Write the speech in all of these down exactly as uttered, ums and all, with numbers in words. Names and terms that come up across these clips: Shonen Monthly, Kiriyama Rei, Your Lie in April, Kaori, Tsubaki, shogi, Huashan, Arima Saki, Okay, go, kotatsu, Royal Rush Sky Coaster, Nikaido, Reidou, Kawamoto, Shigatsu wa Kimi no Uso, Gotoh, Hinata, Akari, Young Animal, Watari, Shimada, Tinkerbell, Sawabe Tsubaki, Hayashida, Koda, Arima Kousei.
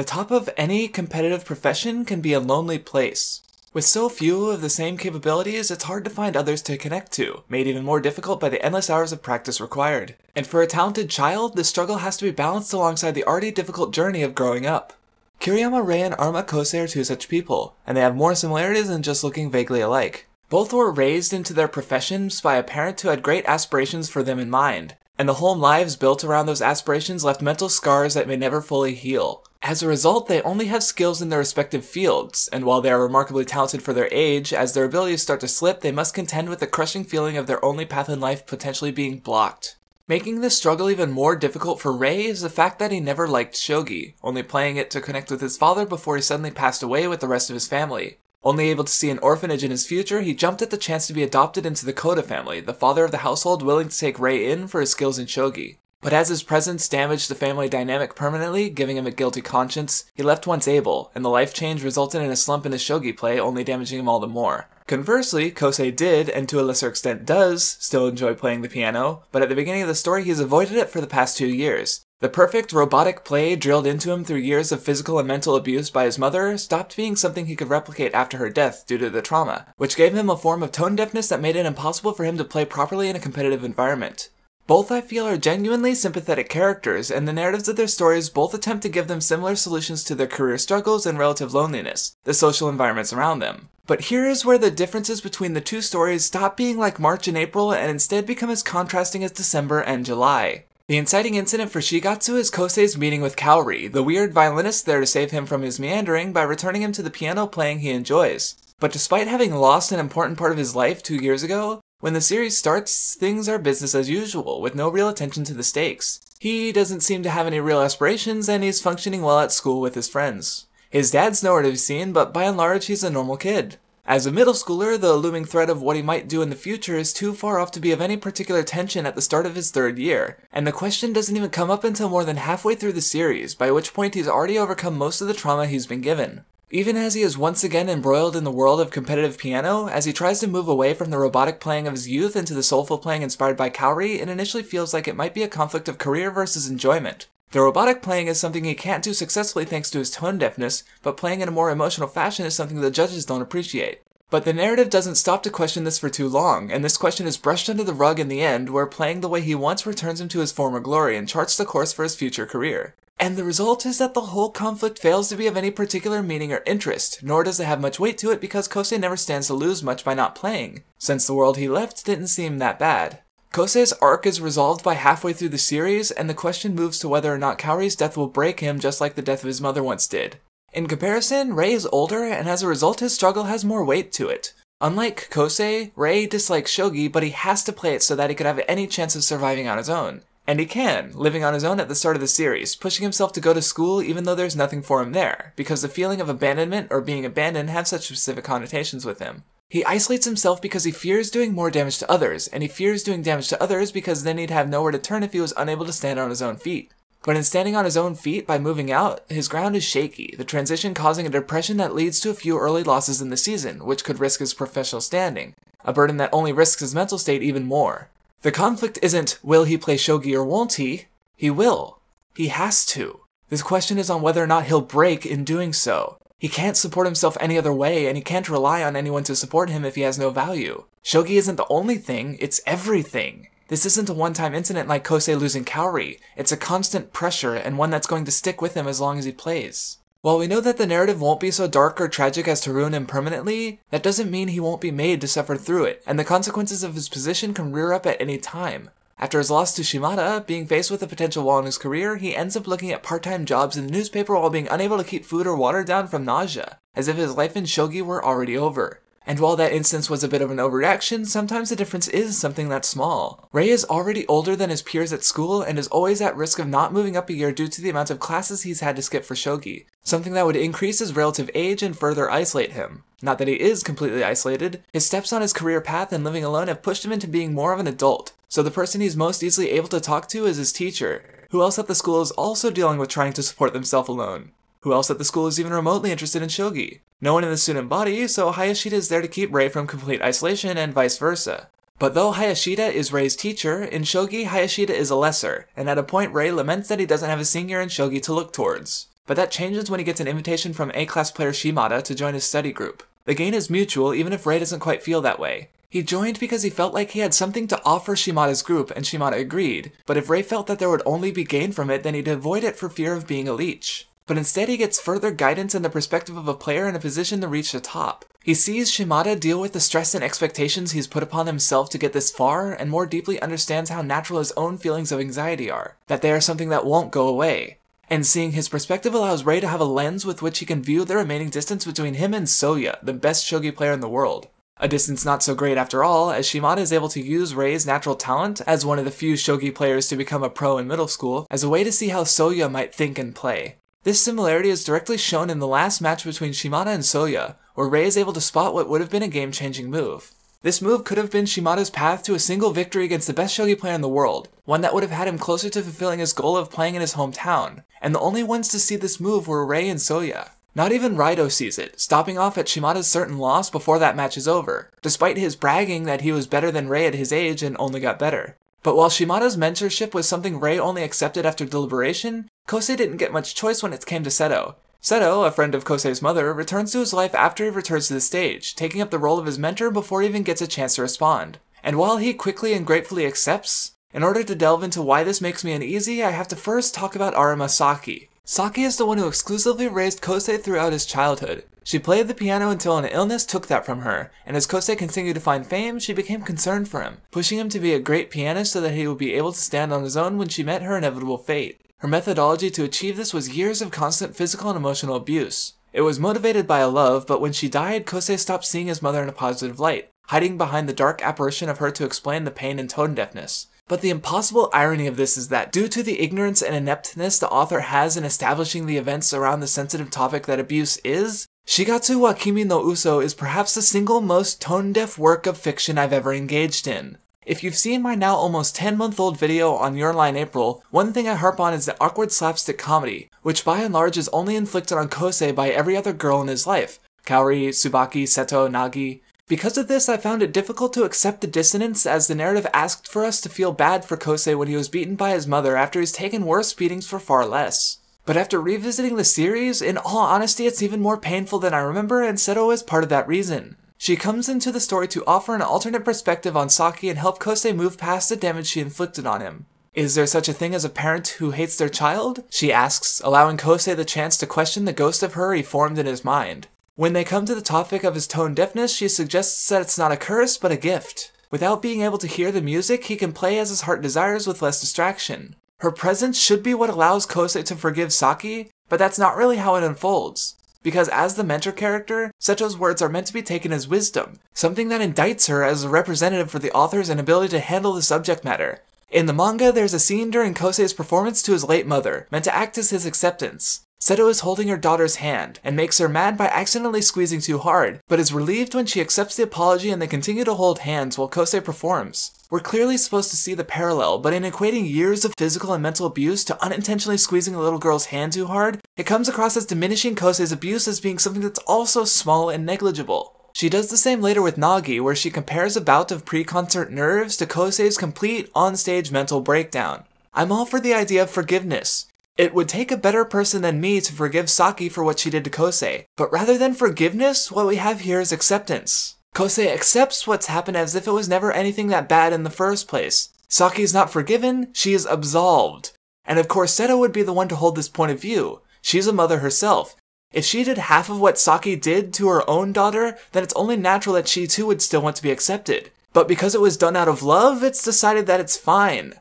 The top of any competitive profession can be a lonely place. With so few of the same capabilities, it's hard to find others to connect to, made even more difficult by the endless hours of practice required. And for a talented child, the struggle has to be balanced alongside the already difficult journey of growing up. Kiriyama Rei and Arima Kousei are two such people, and they have more similarities than just looking vaguely alike. Both were raised into their professions by a parent who had great aspirations for them in mind, and the whole lives built around those aspirations left mental scars that may never fully heal. As a result, they only have skills in their respective fields, and while they are remarkably talented for their age, as their abilities start to slip, they must contend with the crushing feeling of their only path in life potentially being blocked. Making this struggle even more difficult for Rei is the fact that he never liked shogi, only playing it to connect with his father before he suddenly passed away with the rest of his family. Only able to see an orphanage in his future, he jumped at the chance to be adopted into the Koda family, the father of the household willing to take Rei in for his skills in shogi. But as his presence damaged the family dynamic permanently, giving him a guilty conscience, he left once able, and the life change resulted in a slump in his shogi play, only damaging him all the more. Conversely, Kousei did, and to a lesser extent does, still enjoy playing the piano, but at the beginning of the story he's avoided it for the past two years. The perfect robotic play drilled into him through years of physical and mental abuse by his mother stopped being something he could replicate after her death due to the trauma, which gave him a form of tone deafness that made it impossible for him to play properly in a competitive environment. Both, I feel, are genuinely sympathetic characters, and the narratives of their stories both attempt to give them similar solutions to their career struggles and relative loneliness, the social environments around them. But here is where the differences between the two stories stop being like March and April and instead become as contrasting as December and July. The inciting incident for Shigatsu is Kousei's meeting with Kaori, the weird violinist there to save him from his meandering by returning him to the piano playing he enjoys. But despite having lost an important part of his life two years ago, when the series starts, things are business as usual, with no real attention to the stakes. He doesn't seem to have any real aspirations, and he's functioning well at school with his friends. His dad's nowhere to be seen, but by and large he's a normal kid. As a middle schooler, the looming threat of what he might do in the future is too far off to be of any particular tension at the start of his third year, and the question doesn't even come up until more than halfway through the series, by which point he's already overcome most of the trauma he's been given. Even as he is once again embroiled in the world of competitive piano, as he tries to move away from the robotic playing of his youth into the soulful playing inspired by Kaori, it initially feels like it might be a conflict of career versus enjoyment. The robotic playing is something he can't do successfully thanks to his tone deafness, but playing in a more emotional fashion is something the judges don't appreciate. But the narrative doesn't stop to question this for too long, and this question is brushed under the rug in the end, where playing the way he wants returns him to his former glory and charts the course for his future career. And the result is that the whole conflict fails to be of any particular meaning or interest, nor does it have much weight to it because Kousei never stands to lose much by not playing, since the world he left didn't seem that bad. Kousei's arc is resolved by halfway through the series, and the question moves to whether or not Kaori's death will break him just like the death of his mother once did. In comparison, Rei is older, and as a result his struggle has more weight to it. Unlike Kousei, Rei dislikes shogi, but he has to play it so that he could have any chance of surviving on his own. And he can, living on his own at the start of the series, pushing himself to go to school even though there's nothing for him there, because the feeling of abandonment or being abandoned have such specific connotations with him. He isolates himself because he fears doing more damage to others, and he fears doing damage to others because then he'd have nowhere to turn if he was unable to stand on his own feet. But in standing on his own feet by moving out, his ground is shaky, the transition causing a depression that leads to a few early losses in the season, which could risk his professional standing, a burden that only risks his mental state even more. The conflict isn't, will he play shogi or won't he? He will. He has to. This question is on whether or not he'll break in doing so. He can't support himself any other way, and he can't rely on anyone to support him if he has no value. Shogi isn't the only thing, it's everything. This isn't a one-time incident like Kousei losing Kaori. It's a constant pressure, and one that's going to stick with him as long as he plays. While we know that the narrative won't be so dark or tragic as to ruin him permanently, that doesn't mean he won't be made to suffer through it, and the consequences of his position can rear up at any time. After his loss to Shimada, being faced with a potential wall in his career, he ends up looking at part-time jobs in the newspaper while being unable to keep food or water down from nausea, as if his life in shogi were already over. And while that instance was a bit of an overreaction, sometimes the difference is something that small. Rei is already older than his peers at school and is always at risk of not moving up a year due to the amount of classes he's had to skip for shogi, something that would increase his relative age and further isolate him. Not that he is completely isolated, his steps on his career path and living alone have pushed him into being more of an adult, so the person he's most easily able to talk to is his teacher, who else at the school is also dealing with trying to support themselves alone. Who else at the school is even remotely interested in shogi? No one in the student body, so Hayashida is there to keep Rei from complete isolation and vice versa. But though Hayashida is Rei's teacher, in shogi Hayashida is a lesser, and at a point Rei laments that he doesn't have a senior in shogi to look towards. But that changes when he gets an invitation from A-class player Shimada to join his study group. The gain is mutual even if Rei doesn't quite feel that way. He joined because he felt like he had something to offer Shimada's group, and Shimada agreed, but if Rei felt that there would only be gain from it, then he'd avoid it for fear of being a leech. But instead he gets further guidance and the perspective of a player in a position to reach the top. He sees Shimada deal with the stress and expectations he's put upon himself to get this far, and more deeply understands how natural his own feelings of anxiety are, that they are something that won't go away. And seeing his perspective allows Rei to have a lens with which he can view the remaining distance between him and Soya, the best shogi player in the world. A distance not so great after all, as Shimada is able to use Rei's natural talent, as one of the few shogi players to become a pro in middle school, as a way to see how Soya might think and play. This similarity is directly shown in the last match between Shimada and Soya, where Rei is able to spot what would have been a game-changing move. This move could have been Shimada's path to a single victory against the best shogi player in the world, one that would have had him closer to fulfilling his goal of playing in his hometown, and the only ones to see this move were Rei and Soya. Not even Reidou sees it, stopping off at Shimada's certain loss before that match is over, despite his bragging that he was better than Rei at his age and only got better. But while Shimada's mentorship was something Rei only accepted after deliberation, Kousei didn't get much choice when it came to Seto. Seto, a friend of Kousei's mother, returns to his life after he returns to the stage, taking up the role of his mentor before he even gets a chance to respond. And while he quickly and gratefully accepts, in order to delve into why this makes me uneasy, I have to first talk about Arima Saki. Saki is the one who exclusively raised Kousei throughout his childhood. She played the piano until an illness took that from her, and as Kousei continued to find fame, she became concerned for him, pushing him to be a great pianist so that he would be able to stand on his own when she met her inevitable fate. Her methodology to achieve this was years of constant physical and emotional abuse. It was motivated by a love, but when she died, Kousei stopped seeing his mother in a positive light, hiding behind the dark apparition of her to explain the pain and tone deafness. But the impossible irony of this is that, due to the ignorance and ineptness the author has in establishing the events around the sensitive topic that abuse is, Shigatsu wa Kimi no Uso is perhaps the single most tone-deaf work of fiction I've ever engaged in. If you've seen my now almost ten month old video on Your Line April, one thing I harp on is the awkward slapstick comedy, which by and large is only inflicted on Kousei by every other girl in his life, Kaori, Tsubaki, Seto, Nagi. Because of this, I found it difficult to accept the dissonance as the narrative asked for us to feel bad for Kousei when he was beaten by his mother after he's taken worse beatings for far less. But after revisiting the series, in all honesty it's even more painful than I remember, and Seto is part of that reason. She comes into the story to offer an alternate perspective on Saki and help Kousei move past the damage she inflicted on him. Is there such a thing as a parent who hates their child? She asks, allowing Kousei the chance to question the ghost of her he formed in his mind. When they come to the topic of his tone deafness, she suggests that it's not a curse, but a gift. Without being able to hear the music, he can play as his heart desires with less distraction. Her presence should be what allows Kousei to forgive Saki, but that's not really how it unfolds. Because as the mentor character, Seto's words are meant to be taken as wisdom, something that indicts her as a representative for the author's inability to handle the subject matter. In the manga, there's a scene during Kousei's performance to his late mother, meant to act as his acceptance. Seto is holding her daughter's hand, and makes her mad by accidentally squeezing too hard, but is relieved when she accepts the apology and they continue to hold hands while Kousei performs. We're clearly supposed to see the parallel, but in equating years of physical and mental abuse to unintentionally squeezing a little girl's hand too hard, it comes across as diminishing Kousei's abuse as being something that's also small and negligible. She does the same later with Nagi, where she compares a bout of pre-concert nerves to Kousei's complete on-stage mental breakdown. I'm all for the idea of forgiveness. It would take a better person than me to forgive Saki for what she did to Kousei, but rather than forgiveness, what we have here is acceptance. Kousei accepts what's happened as if it was never anything that bad in the first place. Saki is not forgiven, she is absolved. And of course Seto would be the one to hold this point of view. She's a mother herself. If she did half of what Saki did to her own daughter, then it's only natural that she too would still want to be accepted. But because it was done out of love, it's decided that it's fine.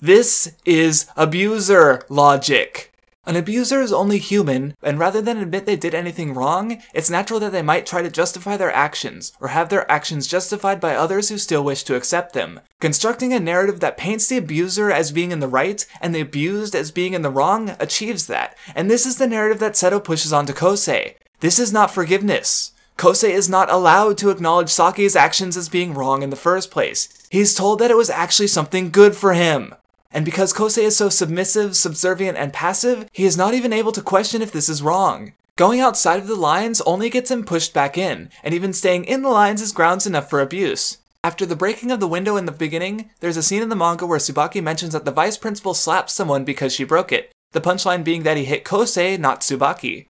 This is abuser logic. An abuser is only human, and rather than admit they did anything wrong, it's natural that they might try to justify their actions, or have their actions justified by others who still wish to accept them. Constructing a narrative that paints the abuser as being in the right, and the abused as being in the wrong, achieves that, and this is the narrative that Seto pushes onto Kousei. This is not forgiveness. Kousei is not allowed to acknowledge Saki's actions as being wrong in the first place. He's told that it was actually something good for him. And because Kousei is so submissive, subservient, and passive, he is not even able to question if this is wrong. Going outside of the lines only gets him pushed back in, and even staying in the lines is grounds enough for abuse. After the breaking of the window in the beginning, there's a scene in the manga where Tsubaki mentions that the vice principal slapped someone because she broke it, The punchline being that he hit Kousei, not Tsubaki.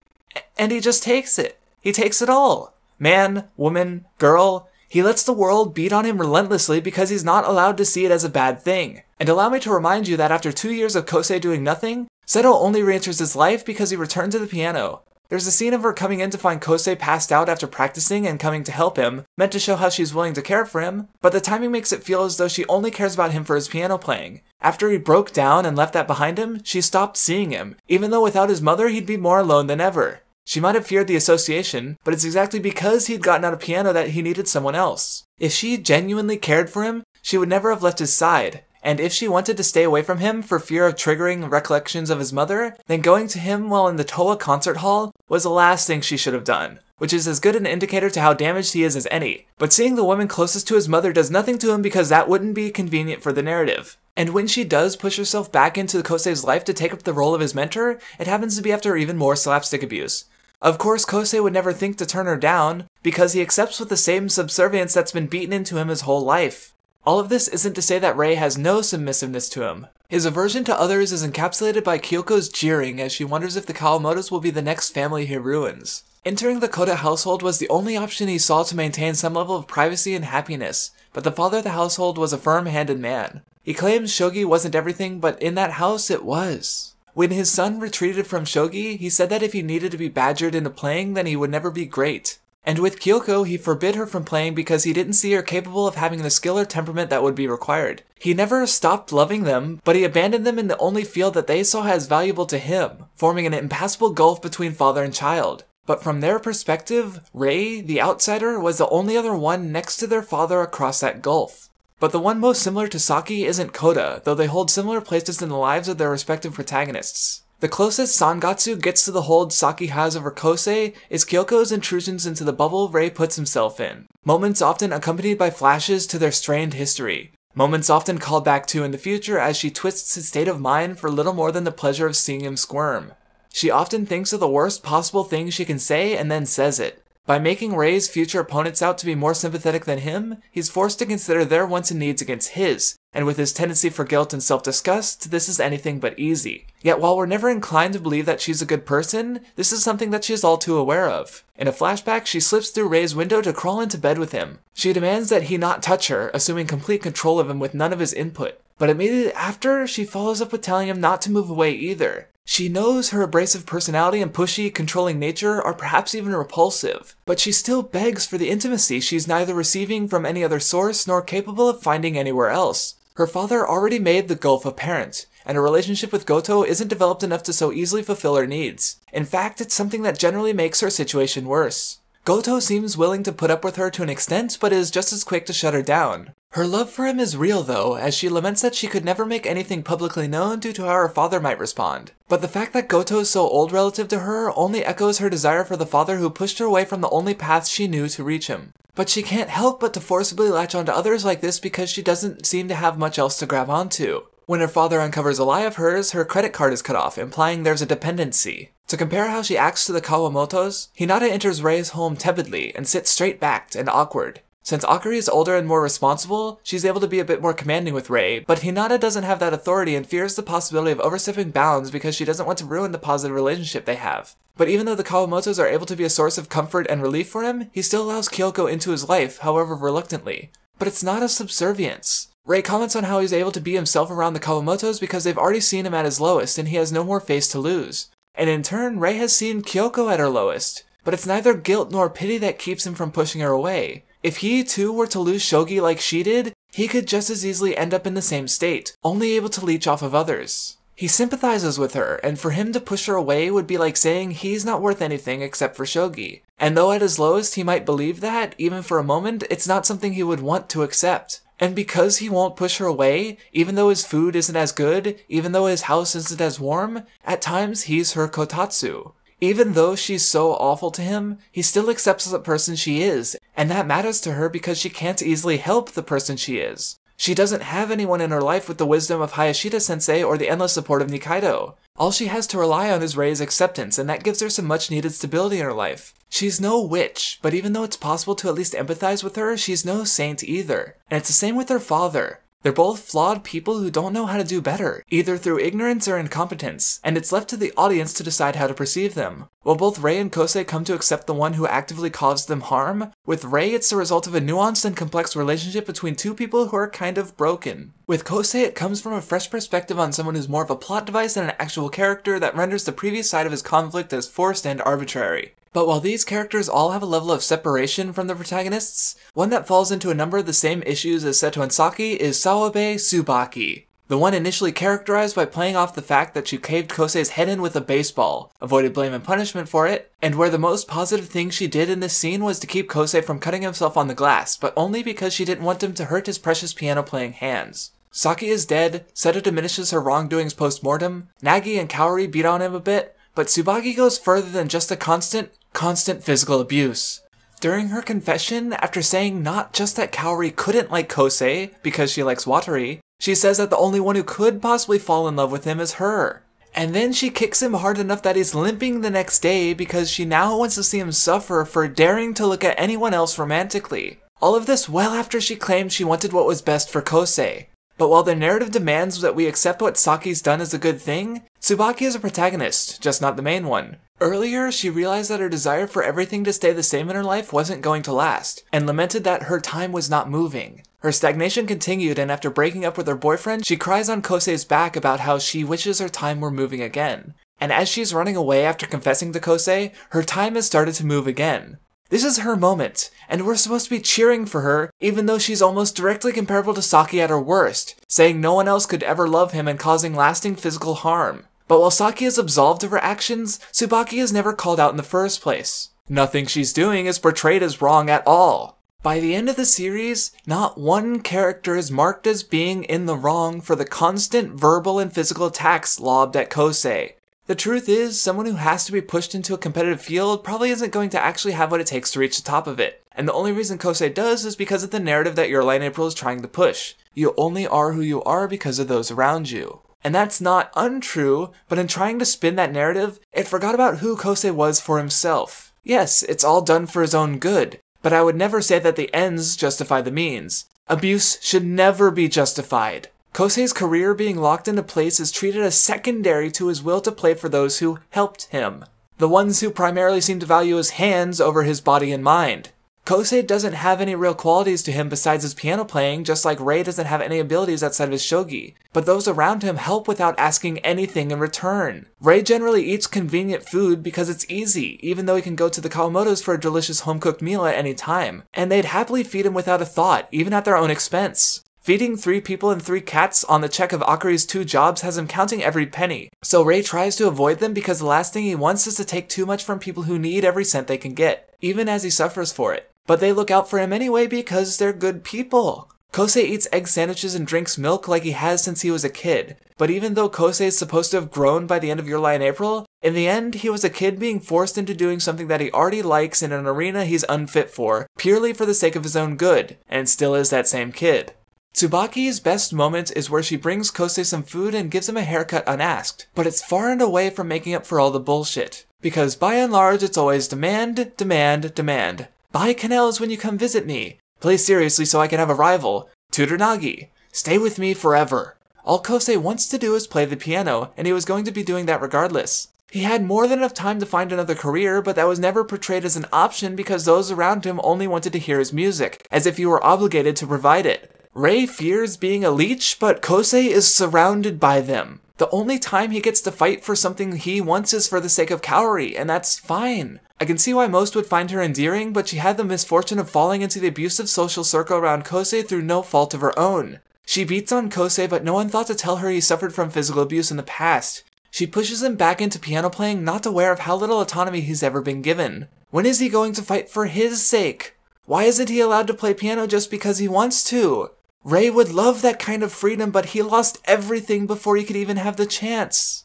And he just takes it. He takes it all. Man, woman, girl. He lets the world beat on him relentlessly because he's not allowed to see it as a bad thing. And allow me to remind you that after two years of Kousei doing nothing, Seto only reenters his life because he returned to the piano. There's a scene of her coming in to find Kousei passed out after practicing and coming to help him, meant to show how she's willing to care for him, but the timing makes it feel as though she only cares about him for his piano playing. After he broke down and left that behind him, she stopped seeing him, even though without his mother he'd be more alone than ever. She might have feared the association, but it's exactly because he'd gotten out of piano that he needed someone else. If she genuinely cared for him, she would never have left his side, and if she wanted to stay away from him for fear of triggering recollections of his mother, then going to him while in the Toa concert hall was the last thing she should have done, which is as good an indicator to how damaged he is as any. But seeing the woman closest to his mother does nothing to him because that wouldn't be convenient for the narrative. And when she does push herself back into Kousei's life to take up the role of his mentor, it happens to be after even more slapstick abuse. Of course, Kousei would never think to turn her down, because he accepts with the same subservience that's been beaten into him his whole life. All of this isn't to say that Rei has no submissiveness to him. His aversion to others is encapsulated by Kyoko's jeering as she wonders if the Kawamotos will be the next family he ruins. Entering the Koda household was the only option he saw to maintain some level of privacy and happiness, but the father of the household was a firm-handed man. He claims shogi wasn't everything, but in that house it was. When his son retreated from shogi, he said that if he needed to be badgered into playing, then he would never be great. And with Kyoko, he forbid her from playing because he didn't see her capable of having the skill or temperament that would be required. He never stopped loving them, but he abandoned them in the only field that they saw as valuable to him, forming an impassable gulf between father and child. But from their perspective, Rei, the outsider, was the only other one next to their father across that gulf. But the one most similar to Saki isn't Koda, though they hold similar places in the lives of their respective protagonists. The closest Sangatsu gets to the hold Saki has over Kousei is Kyoko's intrusions into the bubble Rei puts himself in, moments often accompanied by flashes to their strained history, moments often called back to in the future as she twists his state of mind for little more than the pleasure of seeing him squirm. She often thinks of the worst possible thing she can say and then says it. By making Rei's future opponents out to be more sympathetic than him, he's forced to consider their wants and needs against his, and with his tendency for guilt and self-disgust, this is anything but easy. Yet while we're never inclined to believe that she's a good person, this is something that she is all too aware of. In a flashback, she slips through Rei's window to crawl into bed with him. She demands that he not touch her, assuming complete control of him with none of his input. But immediately after, she follows up with telling him not to move away either. She knows her abrasive personality and pushy, controlling nature are perhaps even repulsive, but she still begs for the intimacy she's neither receiving from any other source nor capable of finding anywhere else. Her father already made the gulf apparent, and her relationship with Gotoh isn't developed enough to so easily fulfill her needs. In fact, it's something that generally makes her situation worse. Gotoh seems willing to put up with her to an extent, but is just as quick to shut her down. Her love for him is real, though, as she laments that she could never make anything publicly known due to how her father might respond. But the fact that Gotoh is so old relative to her only echoes her desire for the father who pushed her away from the only path she knew to reach him. But she can't help but to forcibly latch onto others like this because she doesn't seem to have much else to grab onto. When her father uncovers a lie of hers, her credit card is cut off, implying there's a dependency. To compare how she acts to the Kawamotos, Hinata enters Rei's home tepidly and sits straight-backed and awkward. Since Akari is older and more responsible, she's able to be a bit more commanding with Rei, but Hinata doesn't have that authority and fears the possibility of overstepping bounds because she doesn't want to ruin the positive relationship they have. But even though the Kawamotos are able to be a source of comfort and relief for him, he still allows Kyoko into his life, however reluctantly. But it's not a subservience. Rei comments on how he's able to be himself around the Kawamotos because they've already seen him at his lowest and he has no more face to lose. And in turn, Rei has seen Kyoko at her lowest. But it's neither guilt nor pity that keeps him from pushing her away. If he, too, were to lose shogi like she did, he could just as easily end up in the same state, only able to leech off of others. He sympathizes with her, and for him to push her away would be like saying he's not worth anything except for shogi. And though at his lowest he might believe that, even for a moment, it's not something he would want to accept. And because he won't push her away, even though his food isn't as good, even though his house isn't as warm, at times he's her kotatsu. Even though she's so awful to him, he still accepts the person she is, and that matters to her because she can't easily help the person she is. She doesn't have anyone in her life with the wisdom of Hayashida-sensei or the endless support of Nikaido. All she has to rely on is Rei's acceptance, and that gives her some much-needed stability in her life. She's no witch, but even though it's possible to at least empathize with her, she's no saint either. And it's the same with her father. They're both flawed people who don't know how to do better, either through ignorance or incompetence, and it's left to the audience to decide how to perceive them. While both Rei and Kousei come to accept the one who actively caused them harm, with Rei it's the result of a nuanced and complex relationship between two people who are kind of broken. With Kousei it comes from a fresh perspective on someone who's more of a plot device than an actual character that renders the previous side of his conflict as forced and arbitrary. But while these characters all have a level of separation from the protagonists, one that falls into a number of the same issues as Seto and Saki is Sawabe Tsubaki, the one initially characterized by playing off the fact that she caved Kousei's head in with a baseball, avoided blame and punishment for it, and where the most positive thing she did in this scene was to keep Kousei from cutting himself on the glass, but only because she didn't want him to hurt his precious piano-playing hands. Saki is dead, Seto diminishes her wrongdoings post-mortem, Nagi and Kaori beat on him a bit, but Tsubaki goes further than just a constant, constant physical abuse. During her confession, after saying not just that Kaori couldn't like Kousei because she likes Watari, she says that the only one who could possibly fall in love with him is her. And then she kicks him hard enough that he's limping the next day because she now wants to see him suffer for daring to look at anyone else romantically. All of this well after she claimed she wanted what was best for Kousei. But while the narrative demands that we accept what Saki's done as a good thing, Tsubaki is a protagonist, just not the main one. Earlier, she realized that her desire for everything to stay the same in her life wasn't going to last, and lamented that her time was not moving. Her stagnation continued, and after breaking up with her boyfriend, she cries on Kousei's back about how she wishes her time were moving again. And as she's running away after confessing to Kousei, her time has started to move again. This is her moment, and we're supposed to be cheering for her, even though she's almost directly comparable to Saki at her worst, saying no one else could ever love him and causing lasting physical harm. But while Saki is absolved of her actions, Tsubaki is never called out in the first place. Nothing she's doing is portrayed as wrong at all. By the end of the series, not one character is marked as being in the wrong for the constant verbal and physical attacks lobbed at Kousei. The truth is, someone who has to be pushed into a competitive field probably isn't going to actually have what it takes to reach the top of it. And the only reason Kousei does is because of the narrative that your Light April is trying to push. You only are who you are because of those around you. And that's not untrue, but in trying to spin that narrative, it forgot about who Kousei was for himself. Yes, it's all done for his own good, but I would never say that the ends justify the means. Abuse should never be justified. Kousei's career being locked into place is treated as secondary to his will to play for those who helped him, the ones who primarily seem to value his hands over his body and mind. Kousei doesn't have any real qualities to him besides his piano playing, just like Rei doesn't have any abilities outside of his shogi, but those around him help without asking anything in return. Rei generally eats convenient food because it's easy, even though he can go to the Kawamotos for a delicious home-cooked meal at any time, and they'd happily feed him without a thought, even at their own expense. Feeding three people and three cats on the check of Akari's two jobs has him counting every penny, so Rei tries to avoid them because the last thing he wants is to take too much from people who need every cent they can get, even as he suffers for it. But they look out for him anyway because they're good people. Kousei eats egg sandwiches and drinks milk like he has since he was a kid, but even though Kousei is supposed to have grown by the end of Your Lie in April, in the end he was a kid being forced into doing something that he already likes in an arena he's unfit for, purely for the sake of his own good, and still is that same kid. Tsubaki's best moment is where she brings Kousei some food and gives him a haircut unasked, but it's far and away from making up for all the bullshit. Because by and large it's always demand, demand, demand. Buy canals when you come visit me. Play seriously so I can have a rival. Tutor Nagi. Stay with me forever. All Kousei wants to do is play the piano, and he was going to be doing that regardless. He had more than enough time to find another career, but that was never portrayed as an option because those around him only wanted to hear his music, as if he were obligated to provide it. Rei fears being a leech, but Kousei is surrounded by them. The only time he gets to fight for something he wants is for the sake of Kaori, and that's fine. I can see why most would find her endearing, but she had the misfortune of falling into the abusive social circle around Kousei through no fault of her own. She beats on Kousei, but no one thought to tell her he suffered from physical abuse in the past. She pushes him back into piano playing, not aware of how little autonomy he's ever been given. When is he going to fight for his sake? Why isn't he allowed to play piano just because he wants to? Rei would love that kind of freedom, but he lost everything before he could even have the chance.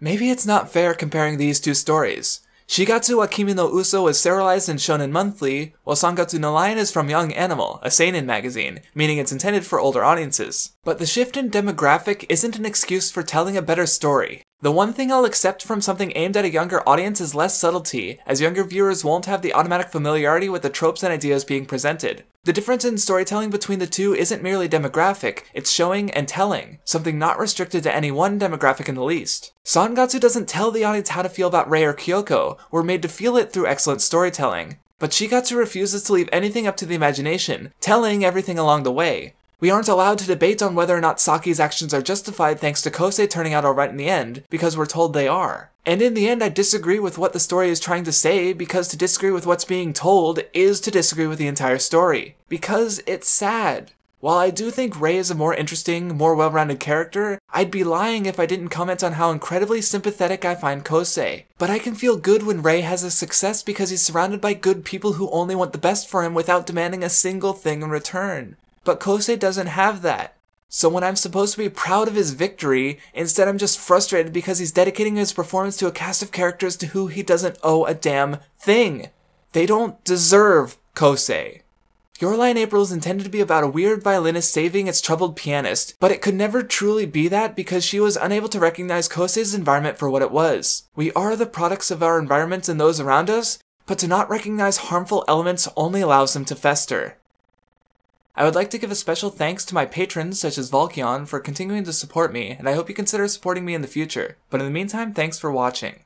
Maybe it's not fair comparing these two stories. Shigatsu wa Kimi no Uso was serialized in Shonen Monthly, while Sangatsu no Lion is from Young Animal, a seinen magazine, meaning it's intended for older audiences. But the shift in demographic isn't an excuse for telling a better story. The one thing I'll accept from something aimed at a younger audience is less subtlety, as younger viewers won't have the automatic familiarity with the tropes and ideas being presented. The difference in storytelling between the two isn't merely demographic, it's showing and telling, something not restricted to any one demographic in the least. Sangatsu doesn't tell the audience how to feel about Rei or Kyoko, we're made to feel it through excellent storytelling. But Shigatsu refuses to leave anything up to the imagination, telling everything along the way. We aren't allowed to debate on whether or not Saki's actions are justified thanks to Kousei turning out alright in the end, because we're told they are. And in the end, I disagree with what the story is trying to say, because to disagree with what's being told is to disagree with the entire story. Because it's sad. While I do think Rei is a more interesting, more well-rounded character, I'd be lying if I didn't comment on how incredibly sympathetic I find Kousei. But I can feel good when Rei has a success because he's surrounded by good people who only want the best for him without demanding a single thing in return. But Kousei doesn't have that. So when I'm supposed to be proud of his victory, instead I'm just frustrated because he's dedicating his performance to a cast of characters to who he doesn't owe a damn thing. They don't deserve Kousei. Your Lie in April is intended to be about a weird violinist saving its troubled pianist, but it could never truly be that because she was unable to recognize Kousei's environment for what it was. We are the products of our environments and those around us, but to not recognize harmful elements only allows them to fester. I would like to give a special thanks to my patrons such as Volkion for continuing to support me, and I hope you consider supporting me in the future. But in the meantime, thanks for watching.